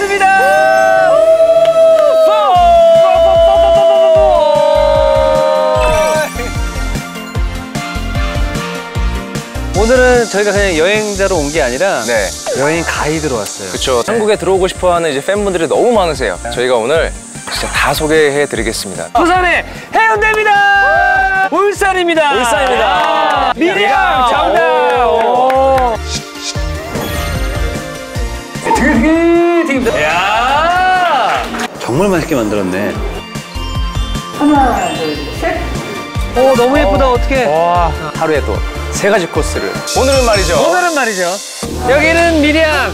됐습니다. 오늘은 저희가 그냥 여행자로 온 게 아니라 네. 여행 가이드로 왔어요. 그렇죠. 네. 한국에 들어오고 싶어하는 이제 팬분들이 너무 많으세요. 네. 저희가 오늘 진짜 다 소개해드리겠습니다. 부산의 해운대입니다. 울산입니다. 울산입니다. 미리강 정답. 드디어. 야. 정말 맛있게 만들었네. 하나, 둘, 셋. 오 너무 예쁘다. 어떡해. 와. 하루에 또. 세 가지 코스를 오늘은 말이죠 여기는 미량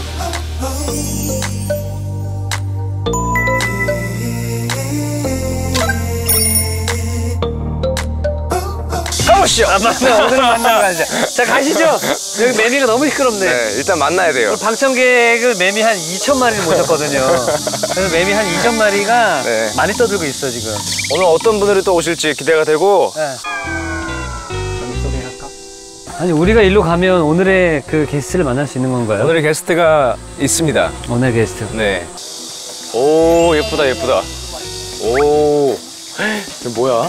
가보시죠. 오늘 만나러 가자. 자 가시죠. 여기 매미가 너무 시끄럽네. 네, 일단 만나야 돼요. 방청객을 매미 한 2,000마리를 모셨거든요. 그래서 매미 한 2,000마리가 네. 많이 떠들고 있어 지금. 오늘 어떤 분들이 또 오실지 기대가 되고 네. 아니 우리가 일로 가면 오늘의 그 게스트를 만날 수 있는 건가요? 오늘의 게스트가 있습니다. 오늘의 게스트. 네. 오 예쁘다 예쁘다. 오. 이게 뭐야?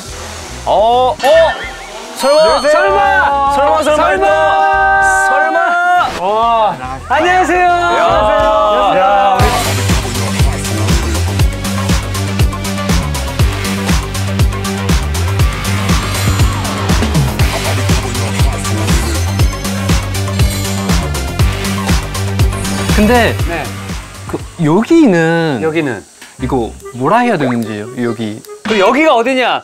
어. 설마. 와. 안녕하세요. 안녕하세요. 근데 네. 그 여기는 이거 뭐라 해야 되는지 여기 그 여기가 어디냐?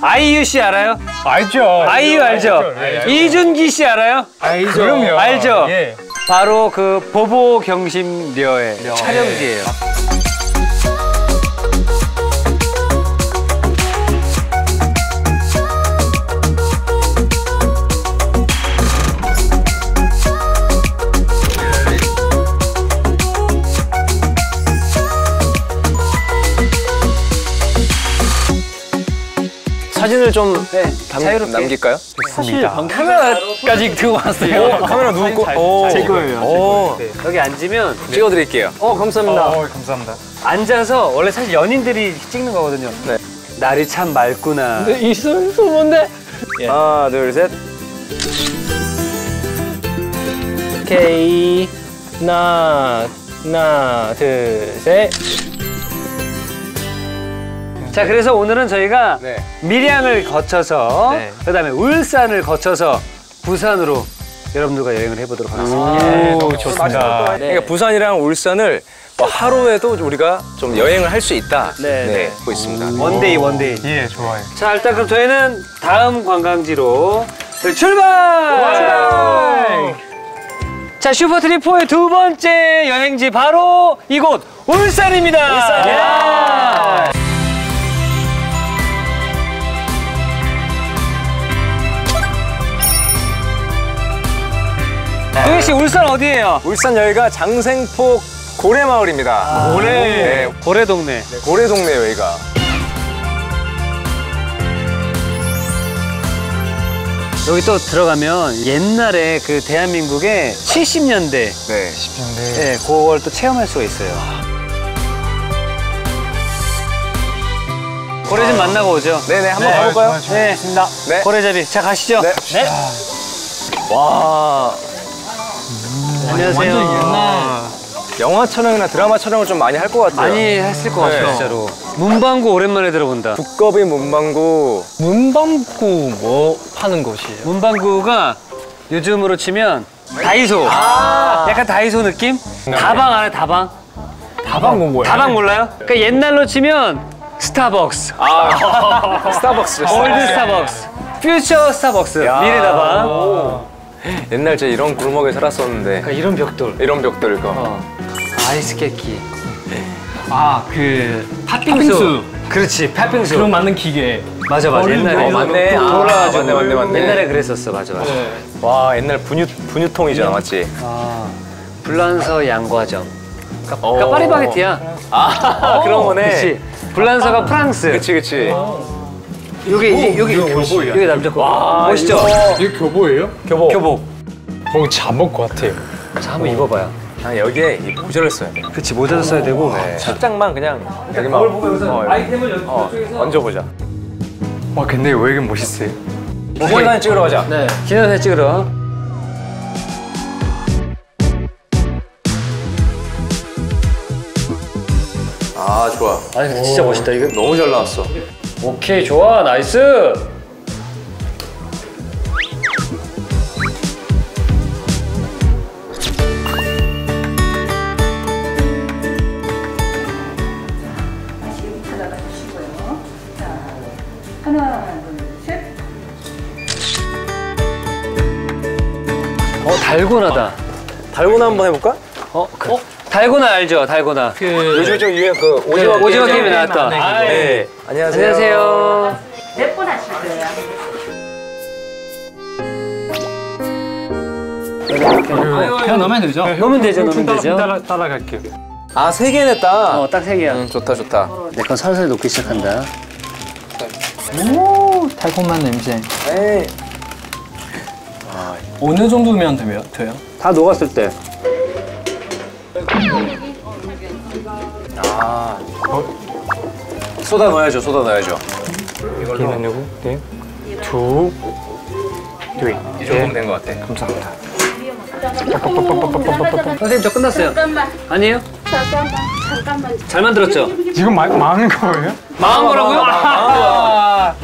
아이유 씨 알아요? 알죠. 아이유 알죠. 예, 이준기 씨 알아요? 알죠. 그럼요. 알죠. 예. 바로 그 보보 경심려의 촬영지예요. 사진을 좀 네, 자유롭게 남길까요? 사실 카메라까지 들고 왔어요. 오, 카메라 누구 거? 제 거예요. 네. 여기 앉으면 네. 찍어드릴게요. 감사합니다. 감사합니다. 앉아서 원래 사실 연인들이 찍는 거거든요. 네. 날이 참 맑구나. 근데 이 손 뭔데? 예. 하나 둘 셋. 오케이. 하나 둘 셋. 자 그래서 오늘은 저희가 네. 밀양을 거쳐서 네. 그다음에 울산을 거쳐서 부산으로 여러분들과 여행을 해보도록 하겠습니다. 오, 좋습니다. 네. 그러니까 부산이랑 울산을 하루에도 우리가 좀 여행을 할 수 있다 네, 네. 보고 있습니다. 원데이. 예, 좋아요. 자 일단 그럼 저희는 다음 관광지로 출발! 자 슈퍼트립 4의 두 번째 여행지 바로 이곳 울산입니다. 울산. 동해 씨 울산 어디예요? 울산 여기가 장생포 고래마을입니다. 아, 고래동네. 네, 고래동네 여기가. 여기 또 들어가면 옛날에 그 대한민국의 70년대. 네. 70년대. 네, 그걸 또 체험할 수가 있어요. 고래 좀 만나고 오죠. 네네, 한번 네, 가볼까요? 네, 좋습니다. 네. 고래잡이, 자 가시죠. 네. 네. 와. 안녕하세요. 완전 옛날 영화 촬영이나 드라마 촬영을 좀 많이 할 것 같아요. 많이 했을 것 같아요. 네. 진짜로. 문방구 오랜만에 들어본다. 두꺼비 문방구. 문방구 뭐 파는 곳이에요? 문방구가 요즘으로 치면 다이소. 아 약간 다이소 느낌? 다방 알아요? 다방? 다방 뭐 뭐예요? 다방 몰라요? 그러니까 옛날로 치면 스타벅스. 아 스타벅스죠. 올드 스타벅스. 퓨처 스타벅스. 미래 다방. 옛날 제 이런 골목에 살았었는데. 그러니까 이런 벽돌. 이런 벽돌 거. 아이스케키. 아 그 팥빙수. 그렇지 팥빙수. 그런 맞는 기계. 맞아. 옛날에. 맞네. 돌아가지고. 맞네. 옛날에 그랬었어. 맞아. 네. 와 옛날 분유통이잖아 맞지? 아 불란서 양과점. 그러니까 파리바게트야. 아 그런 거네. 그렇지. 불란서가 프랑스. 그렇지. 이게 교복이야. 이게 남자 거. 멋있죠? 이게 교복이에요? 교복. 거기 잠옷 같아요. 자, 한번 입어봐요. 그냥 여기에 이 모자를 써야 돼요. 그치, 모자를 써야 되고. 네. 살짝만 그냥 여기만 아이템을 여기서 얹어보자. 와, 근데 왜 이렇게 멋있어요? 기념사진 찍으러 가자. 네, 기념사진 찍으러. 아, 좋아. 아니, 근데 진짜 멋있다. 이거 너무 잘 나왔어. 오케이, 좋아. 나이스. 달고나다. 달고나 한번 해볼까? 그래. 달고나 알죠? 달고나. 요즘 좀 유행 그 오징어 게임이 나왔다. 네. 안녕하세요. 안녕하세요. 몇 분 하실 거예요? 그냥 넣으면 되죠? 넣으면 되죠. 따라갈게요. 아, 세 개 냈다. 딱 세 개야. 좋다, 좋다. 약간 살살 녹기 시작한다. 오, 달콤한 냄새. 에이. 어느 정도면 돼요? 다 녹았을 때. 아, 쏟아 넣어야죠. 이걸로 하려고. 네. 이 정도면 된 것 같아. 감사합니다. 선생님, 저 끝났어요. 아니에요? 잠깐만. 잘 만들었죠? 지금 망한 거예요? 망한 거라고요?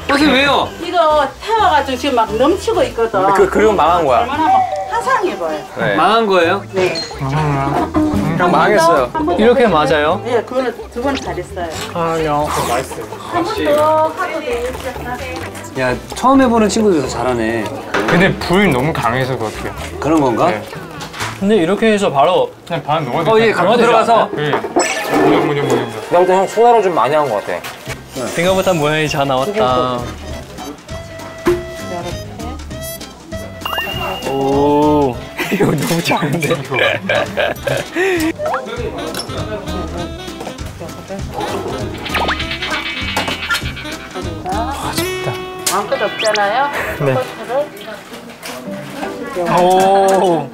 선생님, 왜요? 이거 태워가지고 지금 막 넘치고 있거든. 그리고 망한 거야. 얼마나 화상해 보여요. 네. 망한 거예요? 네. 그냥 망했어요. 이렇게 맞아요? 네, 그거는 두 번 잘했어요. 아니요. 맛있어요. 한 번 더 하고 되겠지. 야, 처음 해보는 친구들 더 잘하네. 근데 불 너무 강해서 그렇게. 그런 건가? 네. 근데 이렇게 해서 바로 그냥 반 녹아들어. 이게 강화 들어가서. 예. 나 그때 형 소나로 좀 많이 한 것 같아. 생각보다 모양이 잘 나왔다. 오, 이거 너무 작은데? 아, 좋다. 마음껏 없잖아요? 네. 오.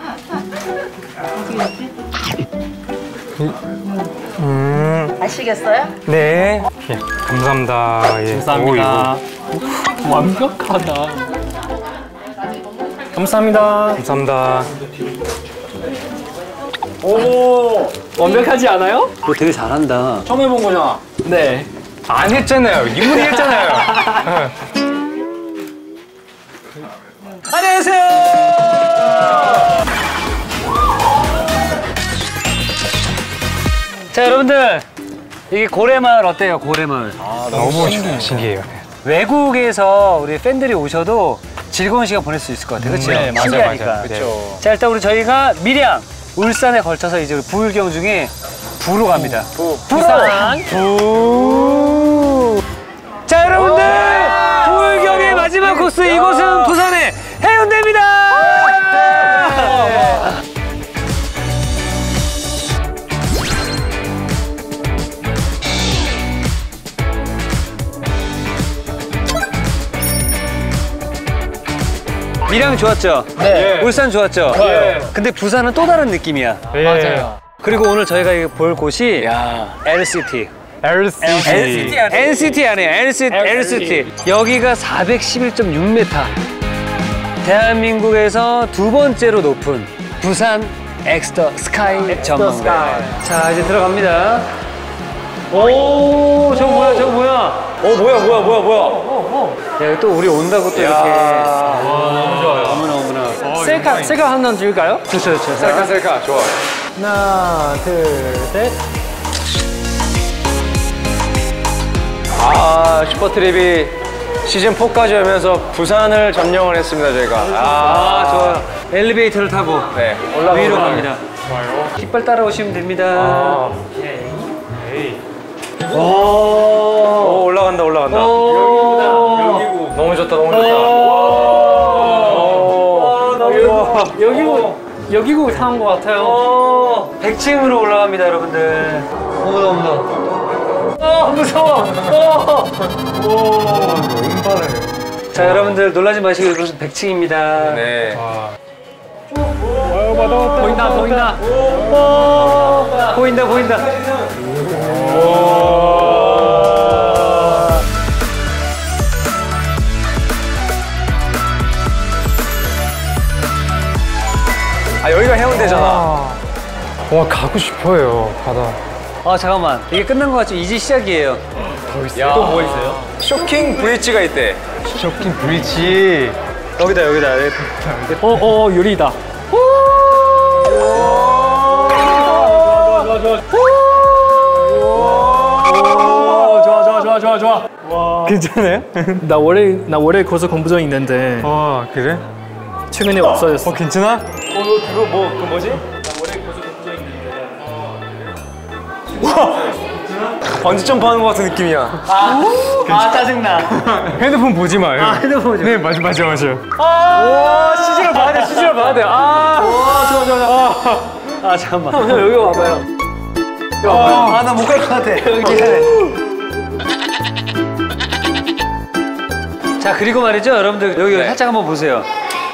아시겠어요? 네. 예, 감사합니다. 예. 감사합니다. 오, 완벽하다. 감사합니다. 감사합니다. 오, 완벽하지 않아요? 너 되게 잘한다. 처음 해본 거잖아. 네. 안 했잖아요. 이분이 했잖아요. 안녕하세요. 자, 여러분들, 이게 고래마을 어때요? 고래마을. 아, 너무 신기해요. 외국에서 우리 팬들이 오셔도 즐거운 시간 보낼 수 있을 것 같아요. 그렇죠? 네, 맞아요. 그렇죠. 자, 일단 우리 저희가 밀양, 울산에 걸쳐서 이제 부울경 중에 부로 갑니다. 부산. 부. 자, 여러분들, 부울경의 마지막 코스, 이곳은 부산의 해운대입니다. 밀양 좋았죠? 네. 울산 좋았죠? 네. 근데 부산은 또 다른 느낌이야. 네. 맞아요. 그리고 오늘 저희가 볼 곳이 NCT. 여기가 411.6m. 대한민국에서 두 번째로 높은 부산 엑스 더 스카이 전망대. 자, 이제 들어갑니다. 오, 저거 뭐야, 저거 뭐야? 뭐야. 야, 또 우리 온다고 또 이렇게. 너무 좋아요. 어머나. 셀카 한번 줄까요? 좋죠. 셀카, 좋아. 하나, 둘, 셋. 아, 슈퍼트립이 시즌4까지 오면서 부산을 점령을 했습니다, 저희가. 아, 좋아요. 엘리베이터를 타고. 네, 올라가고. 위로 갑니다. 좋아요. 깃발 따라오시면 됩니다. 오, 올라간다. 여기구나. 너무 좋다. 여기고 사온 것 같아요. 100층으로 올라갑니다, 여러분들. 어머나. 무서워. 너무 빠르네. 자, 여러분들 놀라지 마시고 이곳은 100층입니다. 네. 와우, 맞아. 보인다, 보인다. 오, 보인다, 보인다. 아, 여기가 해운대잖아. 와, 가고 싶어요, 바다. 아, 잠깐만. 이게 끝난 것 같죠? 이제 시작이에요. 더 있어요? 또 뭐 있어요? 쇼킹 브릿지가 있대. 쇼킹 브릿지. 여기다, 여기다. 요리다. 좋아. 와. 괜찮아요? 나 월요일 고소 공부장 있는데. 아, 그래? 최근에 없어졌어. 괜찮아? 그거 그 뭐지? 나 월요일 고소 공부장 있는데. 와. 번지점프 하는 것 같은 느낌이야. 아 짜증나. 핸드폰 보지 마요. 핸드폰 보지 마. 네, 맞아. 아, CG를 봐야 돼. 아, 좋아. 아, 잠깐만. 형, 여기 와봐요. 아, 나 못 갈 것 같아. 여기. 자, 그리고 말이죠, 여러분들 여기 살짝 한번 보세요.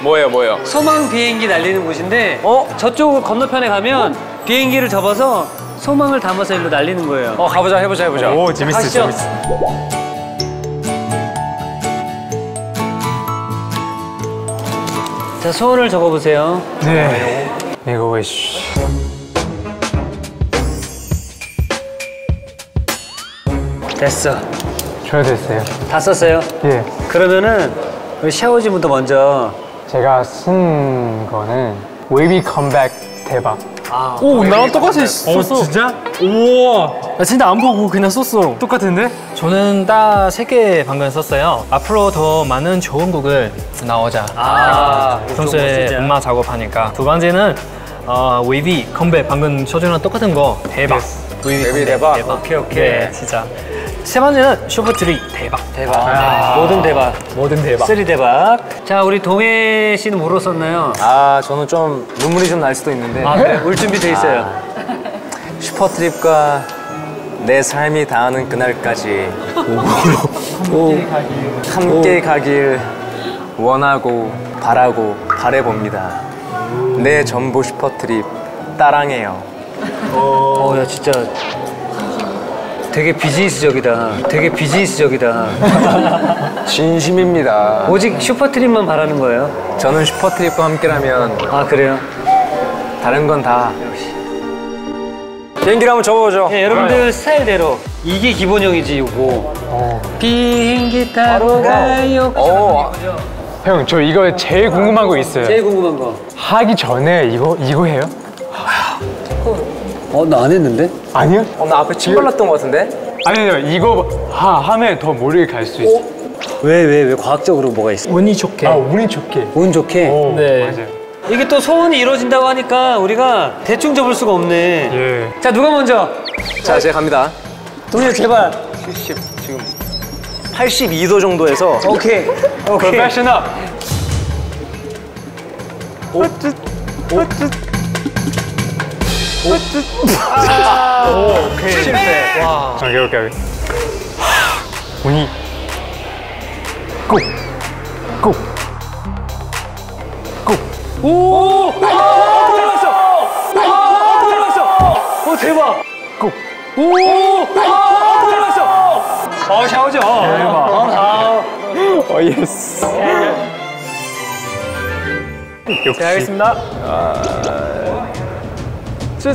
뭐예요? 소망 비행기 날리는 곳인데, 저쪽 건너편에 가면 비행기를 접어서 소망을 담아서 일로 날리는 거예요. 가보자, 해보자. 오, 재밌어. 자, 소원을 적어보세요. 네. 이거 왜씨. 됐어. 저 됐어요. 다 썼어요? 예. 그러면은 우리 샤오지부터 먼저. 제가 쓴 거는 웨이비 컴백 대박. 오, 나랑 똑같이 썼어. 진짜? 우와. 나 진짜 안 보고 그냥 썼어. 똑같은데? 저는 딱 3개 방금 썼어요. 앞으로 더 많은 좋은 곡을 나오자. 평소에 음악 작업하니까. 2번째는 웨이비 컴백 방금 저주랑 똑같은 거 대박. 웨이비 대박. 오케이. 네, 진짜. 3번째는 슈퍼트립 대박. 모든 대박. 3 대박. 자, 우리 동해 씨는 뭐로 썼나요? 저는 좀 눈물이 좀 날 수도 있는데. 그래? 울 준비 돼 있어요. 슈퍼트립과 내 삶이 닿는 그날까지 함께 가길 원하고 바래봅니다. 내 전부 슈퍼트립 따랑해요. 야, 진짜. 되게 비즈니스적이다. 진심입니다. 오직 슈퍼트립만 바라는 거예요? 저는 슈퍼트립과 함께라면. 그래요? 다른 건 다. 역시. 비행기를 한번 접어보죠. 네, 여러분들 스타일대로. 이게 기본형이지, 이거. 비행기 타러 가요. 형, 저 이거 제일 궁금한 거 있어요. 제일 궁금한 거. 하기 전에 이거 해요? 나 안 했는데? 아니요? 나 앞에 침 발랐던 거 같은데? 아니요, 이거 하면 더 모르게 갈 수 있어. 왜? 과학적으로 뭐가 있어? 운이 좋게. 운 좋게? 네. 맞아요. 이게 또 소원이 이루어진다고 하니까 우리가 대충 접을 수가 없네. 예. 자, 누가 먼저? 자, 제가 갑니다. 동료, 제발. 70, 지금 82도 정도에서. 오케이. 프로페셔널. 오케이. 실패. 와. 자, 겨울까지. 운이 꾹. 오! 들어갔어. 대박. 꾹. 오! 들어갔어. 샤오죠. 대박. 예스. 역시. 알겠습니다. 좋아.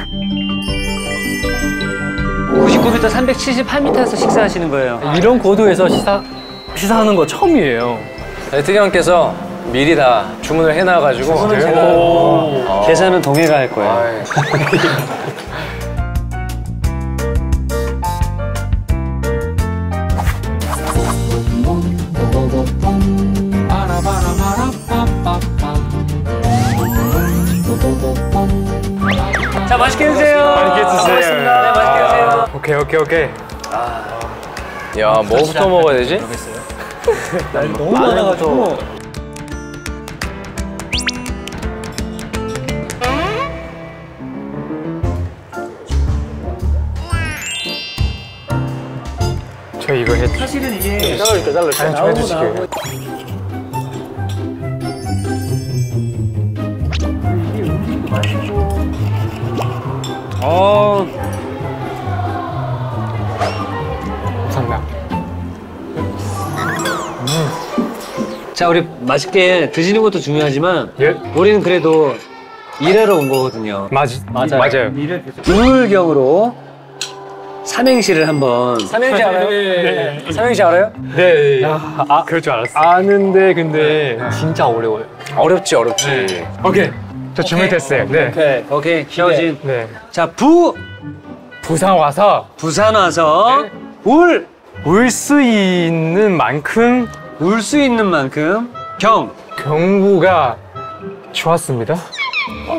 99m 378m에서 식사하시는 거예요. 이런 고도에서 식사하는 거 처음이에요. 특이 형께서 미리 다 주문을 해놔가지고. 계산은 동해가 할 거예요. 자, 맛있게 드세요. 맛있게 드세요. 네, 맛있게 드세요. 오케이. 야, 뭐부터 먹어야 되지? 난 너무 많아가지고. 저 이거 했지. 사실은 이게 잘라줄게. 아니, 저 해주실게요. 이게 음식도 맛있고. 감사합니다. 자, 우리 맛있게 드시는 것도 중요하지만 예? 우리는 그래도 일하러 온 거거든요. 맞아요. 우울경으로 삼행시를 한번. 삼행시 알아요? 네. 삼행시 알아요? 네. 아, 그럴 줄 알았어. 아는데 근데 진짜 어려워요. 어렵지. 네. 오케이. 저 준비됐어요. 네. 오케이. 기어진. 네. 자, 부산 와서 네. 울 수 있는 만큼 경부가 좋았습니다.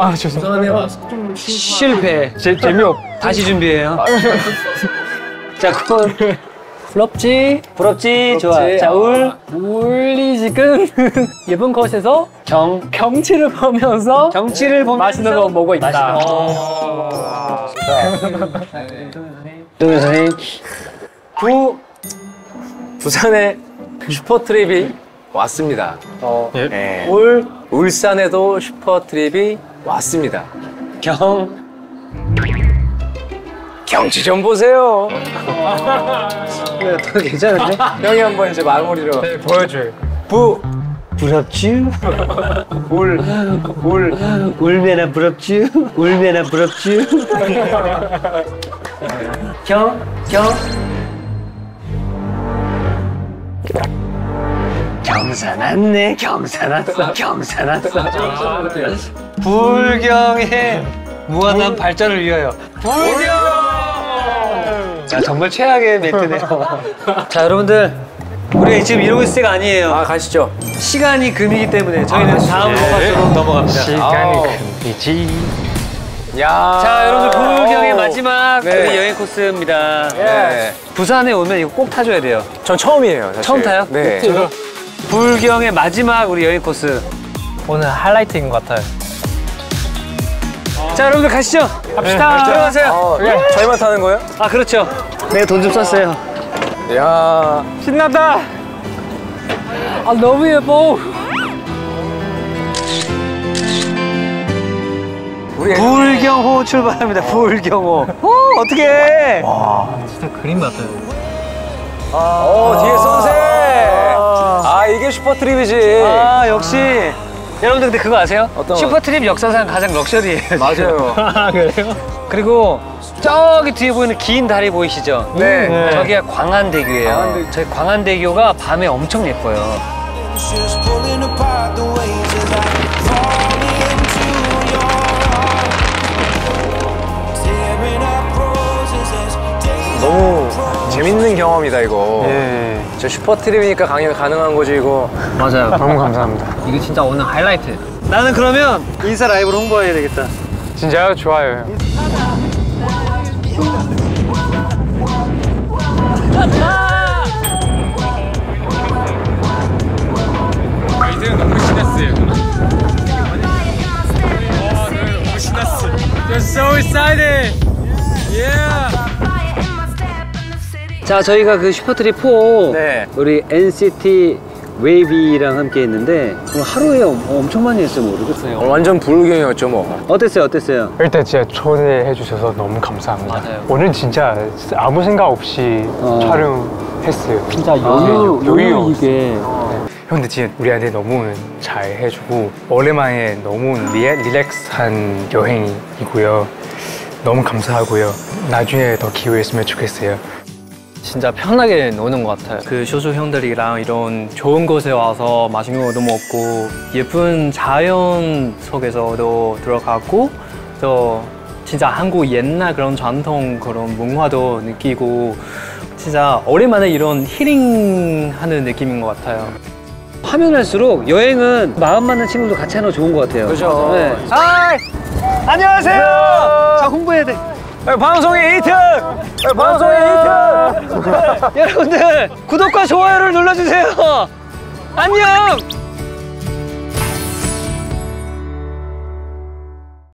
아, 죄송합니다. 실패. 재미없. 다시 준비해요. 자, 그건 부럽지. 좋아. 자, 울리 지금 예쁜 곳에서 경치를 보면서 맛있는 거 먹고 있다. 이동현 선생님. 부산에 슈퍼트립이 왔습니다. 네. 울산에도 슈퍼트립이 왔습니다. 경치 좀 보세요. 네, 더 괜찮은데? 형이 한번 이제 마무리로. 네, 보여줘요. 부럽지? 울메나 부럽지? 경사났어. 불경의 무한한 발전을 위하여. 불경! 자, 정말 최악의 멘트네요. 자, 여러분들, 우리가 지금 이러고 있을 때가 아니에요. 아, 가시죠. 시간이 금이기 때문에 저희는 다음 로마스로 넘어갑니다. 시간이 금이지. 야. 자, 여러분들, 불경의 마지막 여행 코스입니다. 네. 부산에 오면 이거 꼭 타줘야 돼요. 전 처음이에요, 사실. 처음 타요? 네. 불경의 마지막 우리 여행 코스. 오늘 하이라이트인 것 같아요. 자, 여러분들 가시죠. 갑시다. 네, 들어가세요. 저희만 타는 거예요? 아, 그렇죠. 네, 돈 좀 썼어요. 야, 신난다. 아, 너무 예뻐. 부울경호 출발합니다. 부울경호. 어떡해. 와, 진짜 그림 같아요. 뒤에 선셋. 아, 이게 슈퍼트립이지. 아, 역시. 여러분들 근데 그거 아세요? 어떤 슈퍼트립 역사상 가장 럭셔리예요. 맞아요. 아, 그래요? 그리고 저기 뒤에 보이는 긴 다리 보이시죠? 네. 저기가 광안대교예요. 저희 광안대교가 밤에 엄청 예뻐요. 너무 재밌는 경험이다, 이거. 예. 저 슈퍼트립이니까 강연 가능한 거지, 이거. 맞아요. 너무 감사합니다. 이게 진짜 오늘 하이라이트. 나는 그러면 인사 라이브로 홍보해야 되겠다. 진짜요? 좋아요. 이제는 너무 신났어요. 너무 신났어. They're so excited. Yeah. 자, 저희가 그 슈퍼트립 4 우리 NCT 웨이비랑 함께 했는데 하루에 엄청 많이 했어요. 모르겠어요. 완전 불경이었죠 뭐. 어땠어요? 일단 진짜 초대해 주셔서 너무 감사합니다. 맞아요. 오늘 진짜 아무 생각 없이 촬영했어요. 진짜 여유 있게. 근데 진짜 우리한테 너무 잘 해주고 오랜만에 너무 릴렉스한 여행이고요. 너무 감사하고요. 나중에 더 기회 있으면 좋겠어요. 진짜 편하게 노는 것 같아요. 그 소수 형들이랑 이런 좋은 곳에 와서 맛있는 것도 먹고 예쁜 자연 속에서도 들어가고 또 진짜 한국 옛날 그런 전통 그런 문화도 느끼고 진짜 오랜만에 이런 힐링하는 느낌인 것 같아요. 하면 할수록 여행은 마음 맞는 친구도 같이 하는 거 좋은 것 같아요. 그죠? 네. 안녕하세요. 자, 홍보해야 돼. 방송의 2등! 방송의 2등! 여러분들 구독과 좋아요를 눌러주세요. 안녕!